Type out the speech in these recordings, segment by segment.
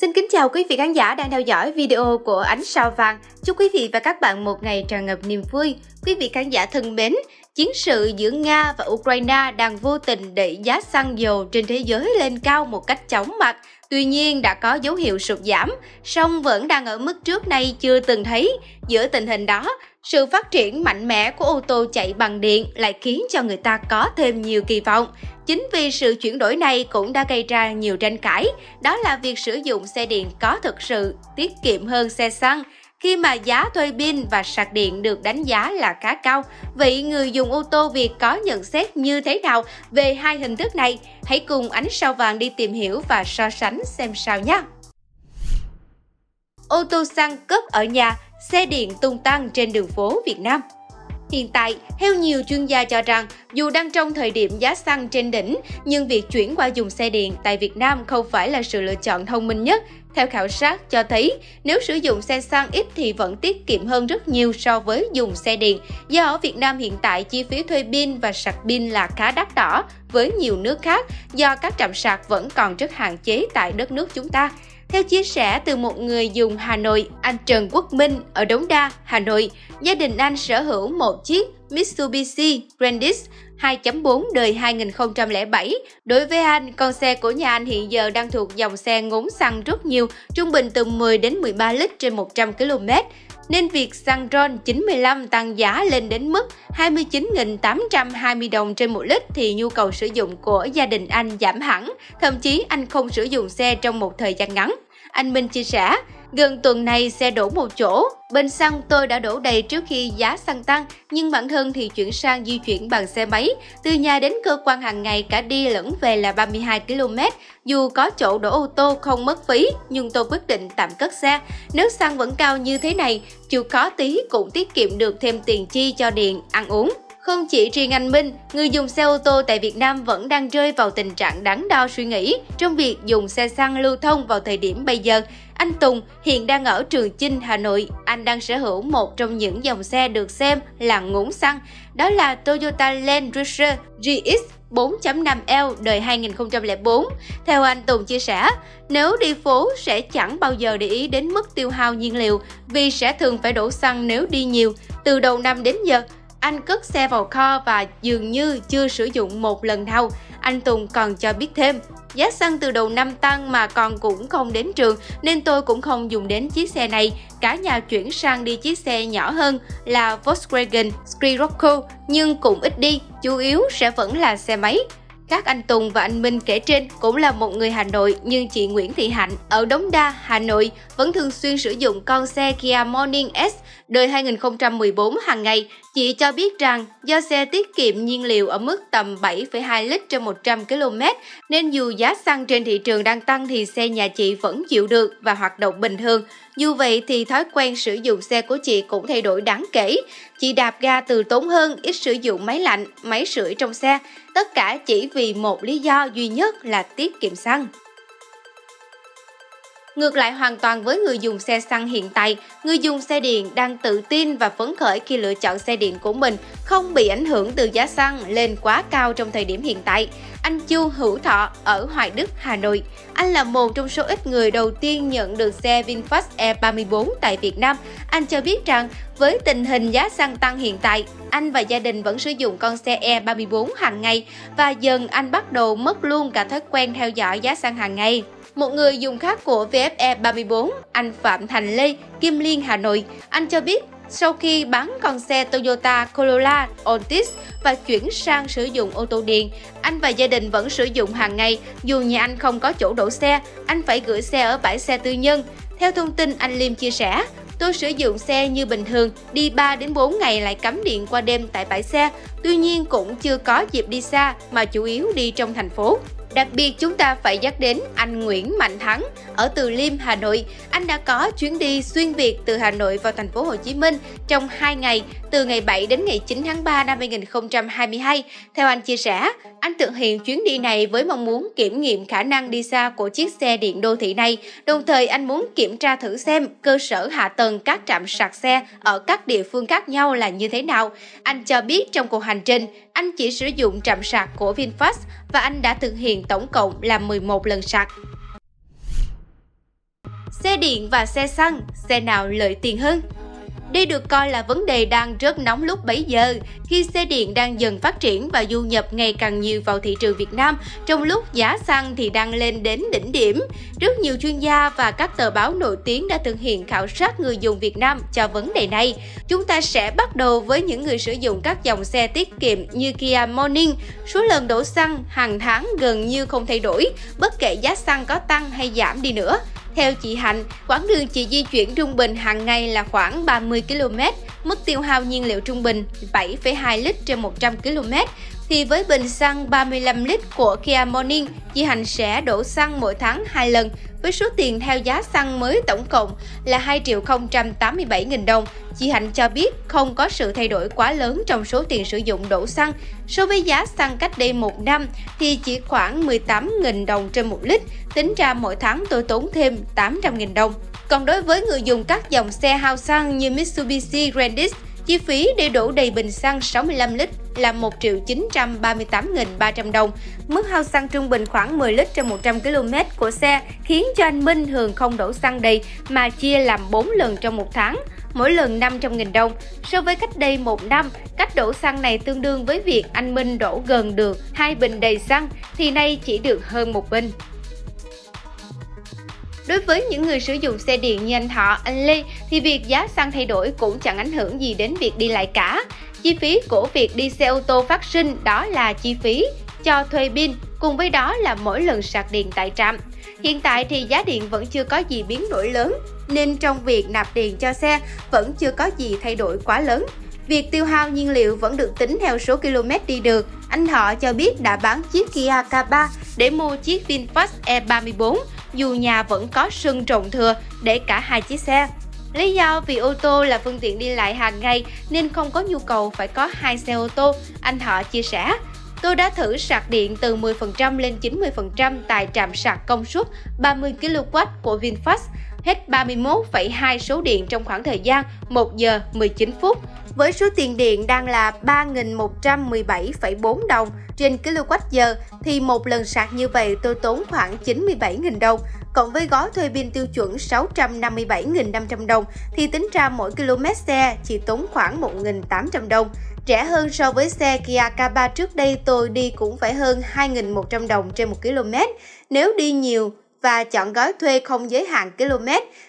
Xin kính chào quý vị khán giả đang theo dõi video của Ánh Sao Vàng. Chúc quý vị và các bạn một ngày tràn ngập niềm vui. Quý vị khán giả thân mến, chiến sự giữa Nga và Ukraine đang vô tình đẩy giá xăng dầu trên thế giới lên cao một cách chóng mặt. Tuy nhiên đã có dấu hiệu sụt giảm, song vẫn đang ở mức trước nay chưa từng thấy. Giữa tình hình đó, sự phát triển mạnh mẽ của ô tô chạy bằng điện lại khiến cho người ta có thêm nhiều kỳ vọng. Chính vì sự chuyển đổi này cũng đã gây ra nhiều tranh cãi, đó là việc sử dụng xe điện có thực sự tiết kiệm hơn xe xăng. Khi mà giá thuê pin và sạc điện được đánh giá là khá cao, vậy người dùng ô tô Việt có nhận xét như thế nào về hai hình thức này? Hãy cùng Ánh Sao Vàng đi tìm hiểu và so sánh xem sao nhé! Ô tô xăng cướp ở nhà, xe điện tung tăng trên đường phố Việt Nam. Hiện tại, theo nhiều chuyên gia cho rằng, dù đang trong thời điểm giá xăng trên đỉnh, nhưng việc chuyển qua dùng xe điện tại Việt Nam không phải là sự lựa chọn thông minh nhất. Theo khảo sát cho thấy, nếu sử dụng xe xăng ít thì vẫn tiết kiệm hơn rất nhiều so với dùng xe điện. Do ở Việt Nam hiện tại, chi phí thuê pin và sạc pin là khá đắt đỏ với nhiều nước khác, do các trạm sạc vẫn còn rất hạn chế tại đất nước chúng ta. Theo chia sẻ từ một người dùng Hà Nội, anh Trần Quốc Minh ở Đống Đa, Hà Nội, gia đình anh sở hữu một chiếc Mitsubishi Grandis 2.4 đời 2007. Đối với anh, con xe của nhà anh hiện giờ đang thuộc dòng xe ngốn xăng rất nhiều, trung bình từ 10 đến 13 lít trên 100 km. Nên việc xăng RON 95 tăng giá lên đến mức 29.820 đồng trên 1 lít thì nhu cầu sử dụng của gia đình anh giảm hẳn, thậm chí anh không sử dụng xe trong một thời gian ngắn. Anh Minh chia sẻ, gần tuần này xe đổ một chỗ, bên xăng tôi đã đổ đầy trước khi giá xăng tăng, nhưng bản thân thì chuyển sang di chuyển bằng xe máy. Từ nhà đến cơ quan hàng ngày cả đi lẫn về là 32 km, dù có chỗ đổ ô tô không mất phí, nhưng tôi quyết định tạm cất xe. Nếu xăng vẫn cao như thế này, chịu khó tí cũng tiết kiệm được thêm tiền chi cho điện, ăn uống. Không chỉ riêng anh Minh, người dùng xe ô tô tại Việt Nam vẫn đang rơi vào tình trạng đắn đo suy nghĩ trong việc dùng xe xăng lưu thông vào thời điểm bây giờ. Anh Tùng hiện đang ở Trường Chinh, Hà Nội. Anh đang sở hữu một trong những dòng xe được xem là ngốn xăng, đó là Toyota Land Cruiser GX 4.5L đời 2004. Theo anh Tùng chia sẻ, nếu đi phố sẽ chẳng bao giờ để ý đến mức tiêu hao nhiên liệu vì sẽ thường phải đổ xăng nếu đi nhiều. Từ đầu năm đến giờ, anh cất xe vào kho và dường như chưa sử dụng một lần nào. Anh Tùng còn cho biết thêm, giá xăng từ đầu năm tăng mà con cũng không đến trường nên tôi cũng không dùng đến chiếc xe này. Cả nhà chuyển sang đi chiếc xe nhỏ hơn là Volkswagen Scirocco nhưng cũng ít đi, chủ yếu sẽ vẫn là xe máy. Các anh Tùng và anh Minh kể trên cũng là một người Hà Nội, nhưng chị Nguyễn Thị Hạnh ở Đống Đa, Hà Nội vẫn thường xuyên sử dụng con xe Kia Morning S đời 2014 hàng ngày. Chị cho biết rằng do xe tiết kiệm nhiên liệu ở mức tầm 7,2 lít trên 100 km nên dù giá xăng trên thị trường đang tăng thì xe nhà chị vẫn chịu được và hoạt động bình thường. Dù vậy thì thói quen sử dụng xe của chị cũng thay đổi đáng kể. Chị đạp ga từ tốn hơn, ít sử dụng máy lạnh, máy sưởi trong xe. Tất cả chỉ vì một lý do duy nhất là tiết kiệm xăng. Ngược lại hoàn toàn với người dùng xe xăng hiện tại, người dùng xe điện đang tự tin và phấn khởi khi lựa chọn xe điện của mình không bị ảnh hưởng từ giá xăng lên quá cao trong thời điểm hiện tại. Anh Chu Hữu Thọ ở Hoài Đức, Hà Nội. Anh là một trong số ít người đầu tiên nhận được xe VinFast E34 tại Việt Nam. Anh cho biết rằng với tình hình giá xăng tăng hiện tại, anh và gia đình vẫn sử dụng con xe E34 hàng ngày và dần anh bắt đầu mất luôn cả thói quen theo dõi giá xăng hàng ngày. Một người dùng khác của VFE34, anh Phạm Thành Lê, Kim Liên, Hà Nội, anh cho biết sau khi bán con xe Toyota Corolla Altis và chuyển sang sử dụng ô tô điện, anh và gia đình vẫn sử dụng hàng ngày, dù nhà anh không có chỗ đổ xe, anh phải gửi xe ở bãi xe tư nhân. Theo thông tin anh Liêm chia sẻ, tôi sử dụng xe như bình thường, đi 3 đến 4 ngày lại cắm điện qua đêm tại bãi xe, tuy nhiên cũng chưa có dịp đi xa mà chủ yếu đi trong thành phố. Đặc biệt chúng ta phải nhắc đến anh Nguyễn Mạnh Thắng ở Từ Liêm, Hà Nội. Anh đã có chuyến đi xuyên Việt từ Hà Nội vào thành phố Hồ Chí Minh trong 2 ngày, từ ngày 7 đến ngày 9 tháng 3 năm 2022. Theo anh chia sẻ, anh thực hiện chuyến đi này với mong muốn kiểm nghiệm khả năng đi xa của chiếc xe điện đô thị này. Đồng thời anh muốn kiểm tra thử xem cơ sở hạ tầng các trạm sạc xe ở các địa phương khác nhau là như thế nào. Anh cho biết trong cuộc hành trình, anh chỉ sử dụng trạm sạc của VinFast và anh đã thực hiện tổng cộng là 11 lần sạc. xe điện và xe xăng, xe nào lợi tiền hơn? Đây được coi là vấn đề đang rất nóng lúc bấy giờ, khi xe điện đang dần phát triển và du nhập ngày càng nhiều vào thị trường Việt Nam, trong lúc giá xăng thì đang lên đến đỉnh điểm. Rất nhiều chuyên gia và các tờ báo nổi tiếng đã thực hiện khảo sát người dùng Việt Nam cho vấn đề này. Chúng ta sẽ bắt đầu với những người sử dụng các dòng xe tiết kiệm như Kia Morning. Số lần đổ xăng hàng tháng gần như không thay đổi, bất kể giá xăng có tăng hay giảm đi nữa. Theo chị Hạnh, quãng đường chị di chuyển trung bình hàng ngày là khoảng 30 km, mức tiêu hao nhiên liệu trung bình 7,2 lít trên 100 km, thì với bình xăng 35 lít của Kia Morning, chị Hạnh sẽ đổ xăng mỗi tháng 2 lần, với số tiền theo giá xăng mới tổng cộng là 2.087.000 đồng. Chị Hạnh cho biết không có sự thay đổi quá lớn trong số tiền sử dụng đổ xăng. So với giá xăng cách đây 1 năm thì chỉ khoảng 18.000 đồng trên 1 lít, tính ra mỗi tháng tôi tốn thêm 800.000 đồng. Còn đối với người dùng các dòng xe hao xăng như Mitsubishi Grandis, chi phí để đổ đầy bình xăng 65 lít là 1.938.300 đồng. Mức hao xăng trung bình khoảng 10 lít trên 100 km của xe khiến cho anh Minh thường không đổ xăng đầy mà chia làm 4 lần trong một tháng, mỗi lần 500.000 đồng. So với cách đây 1 năm, cách đổ xăng này tương đương với việc anh Minh đổ gần được 2 bình đầy xăng, thì nay chỉ được hơn 1 bình. Đối với những người sử dụng xe điện như anh Thọ, anh Lê thì việc giá xăng thay đổi cũng chẳng ảnh hưởng gì đến việc đi lại cả. Chi phí của việc đi xe ô tô phát sinh đó là chi phí cho thuê pin, cùng với đó là mỗi lần sạc điện tại trạm. Hiện tại thì giá điện vẫn chưa có gì biến đổi lớn, nên trong việc nạp điện cho xe vẫn chưa có gì thay đổi quá lớn. Việc tiêu hao nhiên liệu vẫn được tính theo số km đi được. Anh Thọ cho biết đã bán chiếc Kia K3 để mua chiếc VinFast E34, dù nhà vẫn có sân rộng thừa để cả hai chiếc xe. Lý do vì ô tô là phương tiện đi lại hàng ngày nên không có nhu cầu phải có hai xe ô tô, anh Thọ chia sẻ. Tôi đã thử sạc điện từ 10% lên 90% tại trạm sạc công suất 30 kW của VinFast, hết 31,2 số điện trong khoảng thời gian 1 giờ 19 phút. Với số tiền điện đang là 3.117,4 đồng trên kWh thì một lần sạc như vậy tôi tốn khoảng 97.000 đồng. Cộng với gói thuê pin tiêu chuẩn 657.500 đồng thì tính ra mỗi km xe chỉ tốn khoảng 1.800 đồng. Rẻ hơn so với xe Kia K3 trước đây tôi đi cũng phải hơn 2.100 đồng trên 1 km. Nếu đi nhiều và chọn gói thuê không giới hạn km,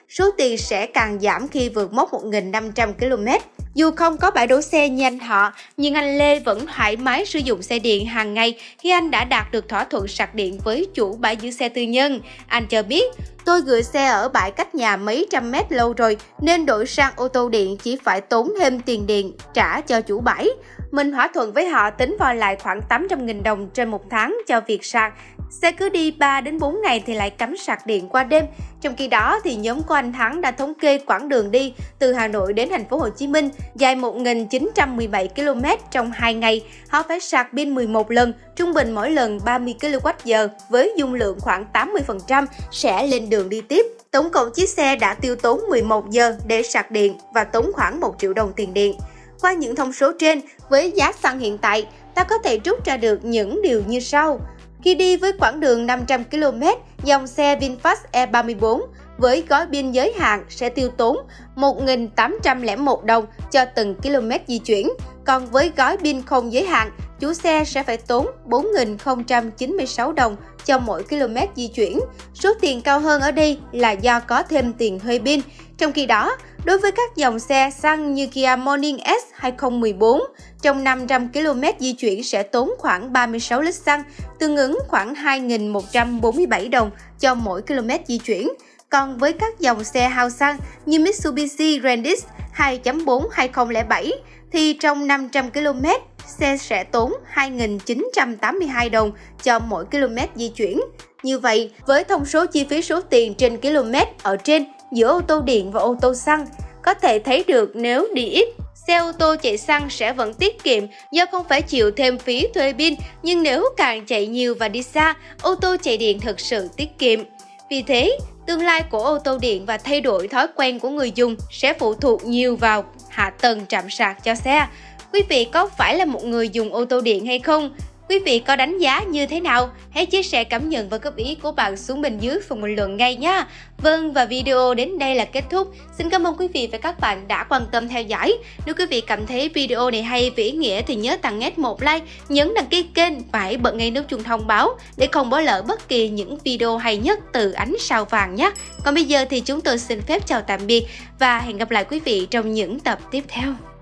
số tiền sẽ càng giảm khi vượt mốc 1.500 km. Dù không có bãi đỗ xe như anh Thọ, nhưng anh Lê vẫn thoải mái sử dụng xe điện hàng ngày khi anh đã đạt được thỏa thuận sạc điện với chủ bãi giữ xe tư nhân. Anh cho biết, tôi gửi xe ở bãi cách nhà mấy trăm mét lâu rồi nên đổi sang ô tô điện chỉ phải tốn thêm tiền điện trả cho chủ bãi. Mình thỏa thuận với họ tính vào lại khoảng 800.000 đồng trên một tháng cho việc sạc. Xe cứ đi 3 đến 4 ngày thì lại cắm sạc điện qua đêm. Trong khi đó thì nhóm của anh Thắng đã thống kê quãng đường đi từ Hà Nội đến thành phố Hồ Chí Minh dài 1.917 km trong 2 ngày. Họ phải sạc pin 11 lần, trung bình mỗi lần 30 kWh với dung lượng khoảng 80% sẽ lên đường đi tiếp. Tổng cộng chiếc xe đã tiêu tốn 11 giờ để sạc điện và tốn khoảng 1 triệu đồng tiền điện. Qua những thông số trên, với giá xăng hiện tại, ta có thể rút ra được những điều như sau. Khi đi với quãng đường 500 km, dòng xe VinFast E34 với gói pin giới hạn sẽ tiêu tốn 1.801 đồng cho từng km di chuyển. Còn với gói pin không giới hạn, chủ xe sẽ phải tốn 4.096 đồng cho mỗi km di chuyển. Số tiền cao hơn ở đây là do có thêm tiền thuê pin. Trong khi đó, đối với các dòng xe xăng như Kia Morning S 2014, trong 500 km di chuyển sẽ tốn khoảng 36 lít xăng, tương ứng khoảng 2.147 đồng cho mỗi km di chuyển. Còn với các dòng xe hao xăng như Mitsubishi Grandis 2.4-2007 thì trong 500 km, xe sẽ tốn 2.982 đồng cho mỗi km di chuyển. Như vậy, với thông số chi phí số tiền trên km ở trên, giữa ô tô điện và ô tô xăng, có thể thấy được nếu đi ít, xe ô tô chạy xăng sẽ vẫn tiết kiệm do không phải chịu thêm phí thuê pin, nhưng nếu càng chạy nhiều và đi xa, ô tô chạy điện thực sự tiết kiệm. Vì thế, tương lai của ô tô điện và thay đổi thói quen của người dùng sẽ phụ thuộc nhiều vào hạ tầng trạm sạc cho xe. Quý vị có phải là một người dùng ô tô điện hay không? Quý vị có đánh giá như thế nào? Hãy chia sẻ cảm nhận và góp ý của bạn xuống bên dưới phần bình luận ngay nhé! Vâng, và video đến đây là kết thúc. Xin cảm ơn quý vị và các bạn đã quan tâm theo dõi. Nếu quý vị cảm thấy video này hay và ý nghĩa thì nhớ tặng Ad một like, nhấn đăng ký kênh và hãy bật ngay nút chuông thông báo để không bỏ lỡ bất kỳ những video hay nhất từ Ánh Sao Vàng nhé! Còn bây giờ thì chúng tôi xin phép chào tạm biệt và hẹn gặp lại quý vị trong những tập tiếp theo.